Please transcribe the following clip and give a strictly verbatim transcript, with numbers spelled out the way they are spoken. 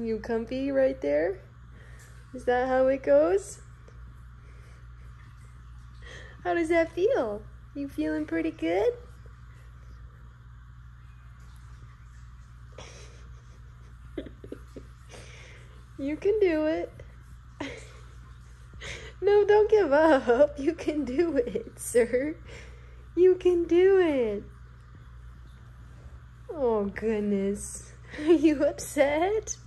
You comfy right there? Is that how it goes? How does that feel? You feeling pretty good? You can do it. No, don't give up. You can do it, sir. You can do it. Oh, goodness. Are you upset?